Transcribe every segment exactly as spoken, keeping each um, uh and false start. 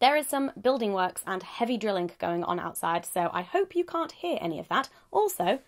There is some building works and heavy drilling going on outside, so I hope you can't hear any of that. Also,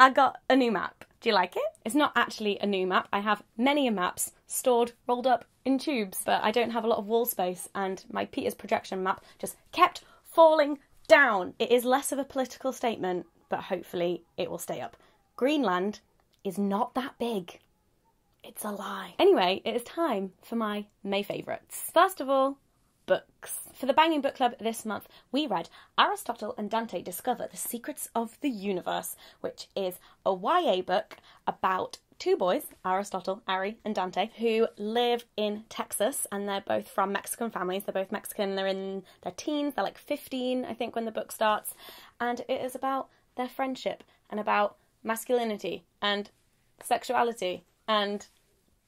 I got a new map. Do you like it? It's not actually a new map. I have many maps stored, rolled up in tubes, but I don't have a lot of wall space, and my Peter's projection map just kept falling down. It is less of a political statement, but hopefully it will stay up. Greenland is not that big. It's a lie. Anyway, it is time for my May favourites. First of all, books. For the Banging Book Club this month, we read Aristotle and Dante Discover the Secrets of the Universe, which is a Y A book about two boys, Aristotle, Ari and Dante, who live in Texas, and they're both from Mexican families. They're both Mexican. They're in their teens. They're like fifteen, I think, when the book starts. And it is about their friendship and about masculinity and sexuality and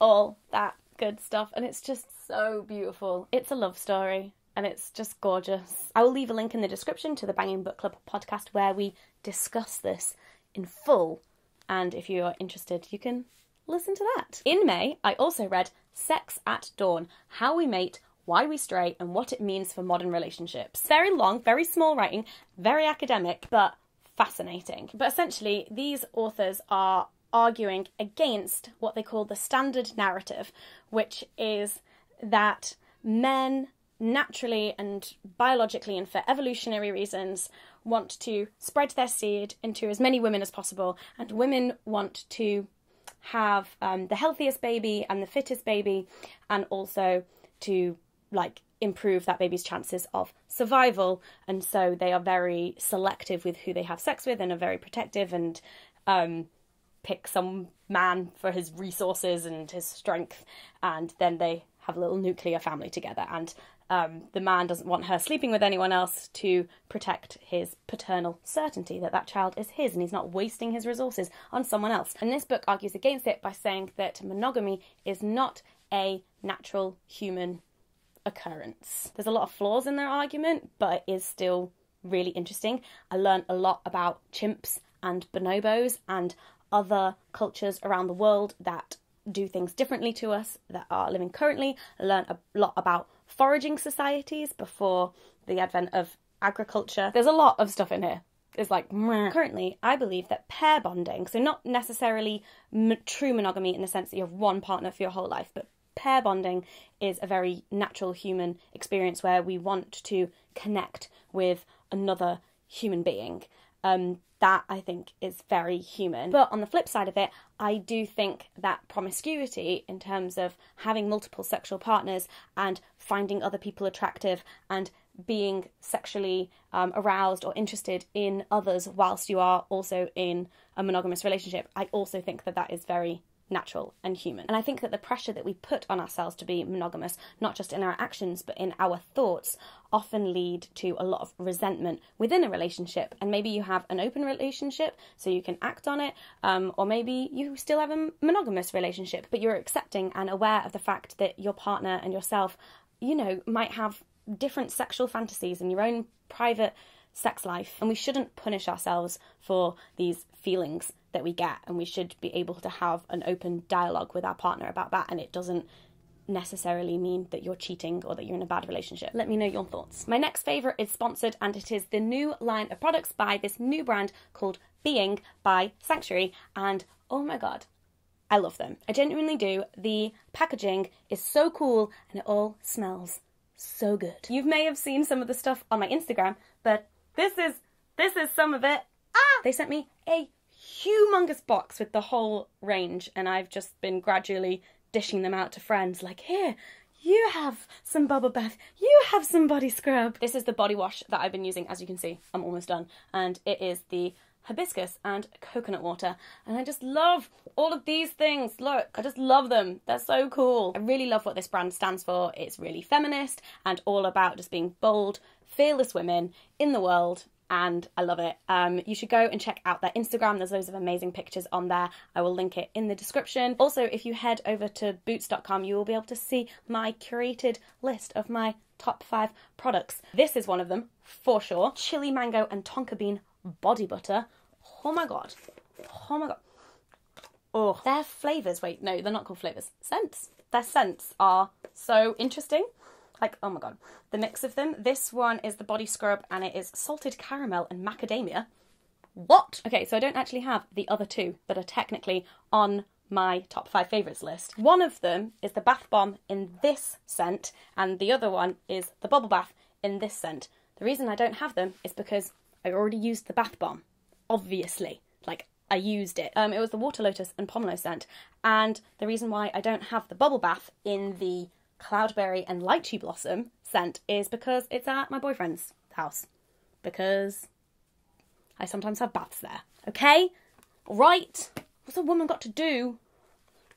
all that good stuff, and it's just so beautiful. It's a love story and it's just gorgeous. I will leave a link in the description to the Banging Book Club podcast where we discuss this in full, and if you are interested you can listen to that. In May I also read Sex at Dawn, How We Mate, Why We Stray and What It Means for Modern Relationships. Very long, very small writing, very academic, but fascinating. But essentially these authors are arguing against what they call the standard narrative, which is that men naturally and biologically and for evolutionary reasons want to spread their seed into as many women as possible, and women want to have um, the healthiest baby and the fittest baby, and also to like improve that baby's chances of survival, and so they are very selective with who they have sex with and are very protective and um pick some man for his resources and his strength, and then they have a little nuclear family together, and um, the man doesn't want her sleeping with anyone else to protect his paternal certainty that that child is his and he's not wasting his resources on someone else. And this book argues against it by saying that monogamy is not a natural human occurrence. There's a lot of flaws in their argument, but it is still really interesting. I learned a lot about chimps and bonobos and other cultures around the world that do things differently to us that are living currently. I learned a lot about foraging societies before the advent of agriculture. There's a lot of stuff in here. It's like, meh. Currently, I believe that pair bonding, so not necessarily true monogamy in the sense that you have one partner for your whole life, but pair bonding is a very natural human experience where we want to connect with another human being. Um, that I think is very human. But on the flip side of it, I do think that promiscuity in terms of having multiple sexual partners and finding other people attractive and being sexually um, aroused or interested in others whilst you are also in a monogamous relationship, I also think that that is very natural and human. And I think that the pressure that we put on ourselves to be monogamous, not just in our actions but in our thoughts, often lead to a lot of resentment within a relationship. And maybe you have an open relationship so you can act on it, um, or maybe you still have a monogamous relationship but you're accepting and aware of the fact that your partner and yourself, you know, might have different sexual fantasies and your own private sex life, and we shouldn't punish ourselves for these feelings that we get, and we should be able to have an open dialogue with our partner about that, and it doesn't necessarily mean that you're cheating or that you're in a bad relationship. Let me know your thoughts. My next favourite is sponsored, and it is the new line of products by this new brand called Being by Sanctuary, and oh my god, I love them. I genuinely do. The packaging is so cool and it all smells so good. You may have seen some of the stuff on my Instagram, but This is, this is some of it. Ah! They sent me a humongous box with the whole range, and I've just been gradually dishing them out to friends like, here, you have some bubble bath, you have some body scrub. This is the body wash that I've been using. As you can see, I'm almost done. And it is the hibiscus and coconut water. And I just love all of these things. Look, I just love them. They're so cool. I really love what this brand stands for. It's really feminist and all about just being bold, fearless women in the world, and I love it. Um, you should go and check out their Instagram. There's loads of amazing pictures on there. I will link it in the description. Also, if you head over to boots dot com, you will be able to see my curated list of my top five products. This is one of them, for sure. Chili mango and tonka bean body butter. Oh my god. Oh my god. Oh, their flavours, wait, no, they're not called flavours. Scents. Their scents are so interesting. like, oh my god, the mix of them. This one is the body scrub and it is salted caramel and macadamia. What? Okay, so I don't actually have the other two that are technically on my top five favourites list. One of them is the bath bomb in this scent and the other one is the bubble bath in this scent. The reason I don't have them is because I already used the bath bomb, obviously. Like, I used it. Um, it was the water lotus and pomelo scent, and the reason why I don't have the bubble bath in the cloudberry and lychee blossom scent is because it's at my boyfriend's house, because I sometimes have baths there. Okay? Right? What's a woman got to do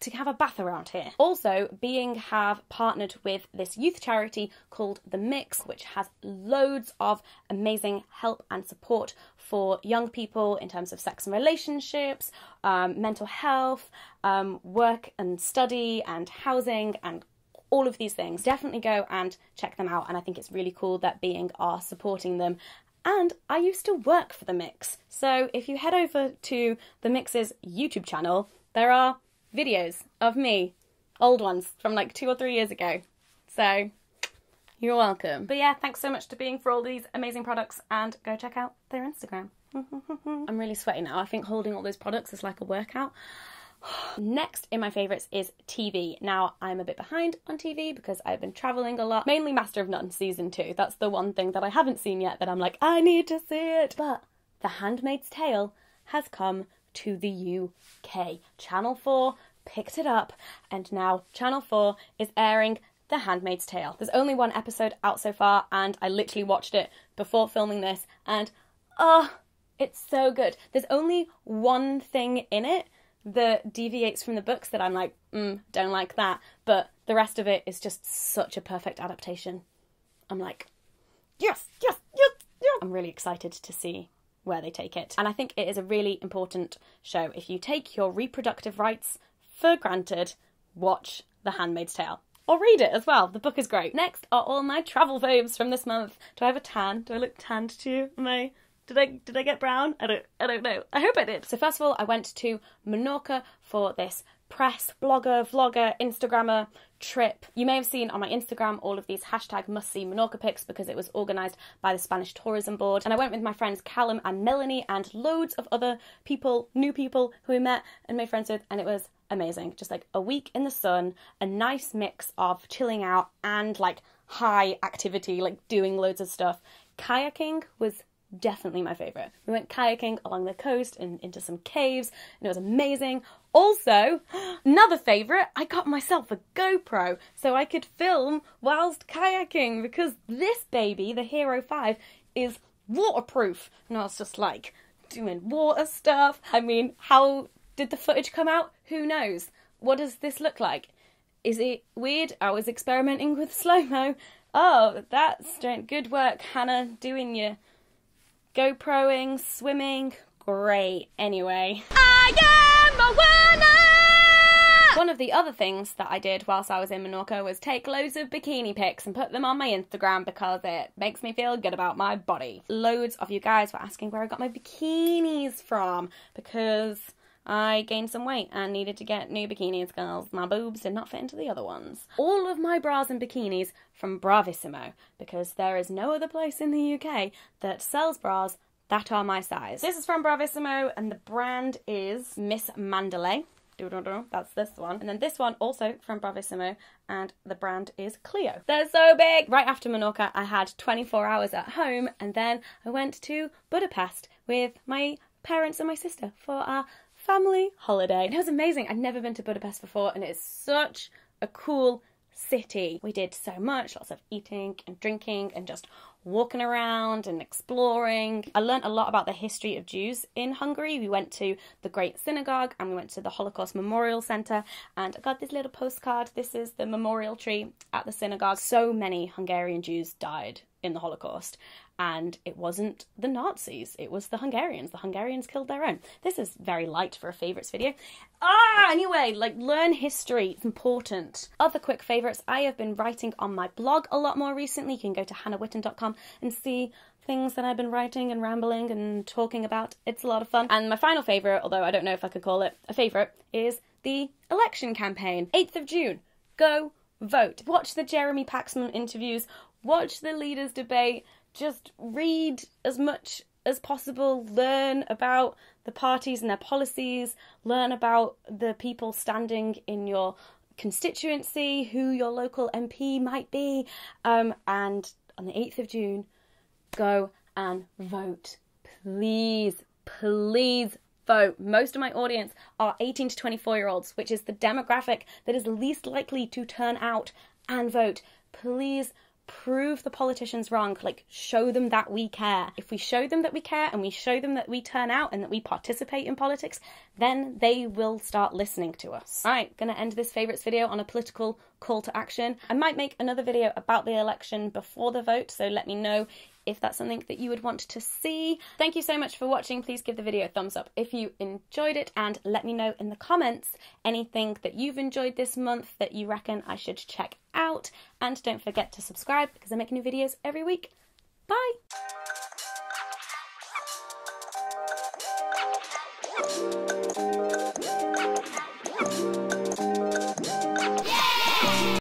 to have a bath around here? Also, Being have partnered with this youth charity called The Mix, which has loads of amazing help and support for young people in terms of sex and relationships, um, mental health, um, work and study and housing and all of these things. Definitely go and check them out, and I think it's really cool that Being are supporting them. And I used to work for The Mix, so if you head over to The Mix's YouTube channel, there are videos of me, old ones from like two or three years ago, so you're welcome. But yeah, thanks so much to Being for all these amazing products, and go check out their Instagram. I'm really sweaty now. I think holding all those products is like a workout. Next in my favourites is T V. Now, I'm a bit behind on T V because I've been travelling a lot, mainly Master of None season two. That's the one thing that I haven't seen yet that I'm like, I need to see it. But The Handmaid's Tale has come to the U K. Channel four picked it up, and now Channel four is airing The Handmaid's Tale. There's only one episode out so far, and I literally watched it before filming this, and oh, it's so good. There's only one thing in it that deviates from the books that I'm like, mm, don't like that, but the rest of it is just such a perfect adaptation. I'm like, yes, yes, yes, yes. I'm really excited to see where they take it. And I think it is a really important show. If you take your reproductive rights for granted, watch The Handmaid's Tale. Or read it as well. The book is great. Next are all my travel faves from this month. Do I have a tan? Do I look tanned to you? Am I... Did I, did I get brown? I don't, I don't know. I hope I did. So first of all, I went to Menorca for this press, blogger, vlogger, Instagrammer trip. You may have seen on my Instagram all of these hashtag must-see Menorca pics because it was organised by the Spanish Tourism Board. And I went with my friends Callum and Melanie and loads of other people, new people who we met and made friends with, and it was amazing. Just like a week in the sun, a nice mix of chilling out and like high activity, like doing loads of stuff. Kayaking was definitely my favourite. We went kayaking along the coast and into some caves, and it was amazing. Also, another favourite, I got myself a GoPro so I could film whilst kayaking, because this baby, the Hero five, is waterproof. And I was just like, doing water stuff. I mean, how did the footage come out? Who knows? What does this look like? Is it weird? I was experimenting with slow-mo. Oh, that's good work, Hannah, doing your GoProing, swimming, great. Anyway, I am a winner! One of the other things that I did whilst I was in Menorca was take loads of bikini pics and put them on my Instagram because it makes me feel good about my body. Loads of you guys were asking where I got my bikinis from because I gained some weight and needed to get new bikinis because my boobs did not fit into the other ones. All of my bras and bikinis from Bravissimo, because there is no other place in the U K that sells bras that are my size. This is from Bravissimo and the brand is Miss Mandalay. That's this one. And then this one also from Bravissimo and the brand is Clio. They're so big! Right after Menorca I had twenty-four hours at home, and then I went to Budapest with my parents and my sister for our family holiday. And it was amazing. I'd never been to Budapest before, and it's such a cool city. We did so much, lots of eating and drinking and just walking around and exploring. I learned a lot about the history of Jews in Hungary. We went to the Great Synagogue and we went to the Holocaust Memorial Centre, and I got this little postcard. This is the memorial tree at the synagogue. So many Hungarian Jews died in the Holocaust, and it wasn't the Nazis, it was the Hungarians. The Hungarians killed their own. This is very light for a favourites video. Ah, anyway, like, learn history, it's important. Other quick favourites, I have been writing on my blog a lot more recently. You can go to hannah witten dot com and see things that I've been writing and rambling and talking about. It's a lot of fun. And my final favourite, although I don't know if I could call it a favourite, is the election campaign. eighth of June, go vote. Watch the Jeremy Paxman interviews, watch the leaders' debate, just read as much as possible, learn about the parties and their policies, learn about the people standing in your constituency, who your local M P might be, um, and on the eighth of June, go and vote. Please, please vote. Most of my audience are eighteen to twenty-four year olds, which is the demographic that is least likely to turn out and vote. Please prove the politicians wrong. Like, show them that we care. If we show them that we care and we show them that we turn out and that we participate in politics, then they will start listening to us. All right, gonna end this favourites video on a political call to action. I might make another video about the election before the vote, so let me know if that's something that you would want to see. Thank you so much for watching. Please give the video a thumbs up if you enjoyed it, and let me know in the comments anything that you've enjoyed this month that you reckon I should check out. And don't forget to subscribe because I make new videos every week. Bye!